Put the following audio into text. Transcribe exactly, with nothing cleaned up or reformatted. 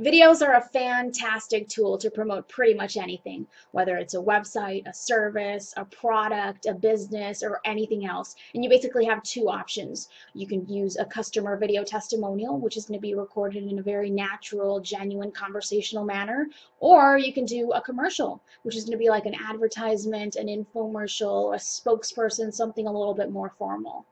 Videos are a fantastic tool to promote pretty much anything, whether it's a website, a service, a product, a business, or anything else. And you basically have two options. You can use a customer video testimonial, which is going to be recorded in a very natural, genuine, conversational manner, or you can do a commercial, which is going to be like an advertisement, an infomercial, a spokesperson, something a little bit more formal.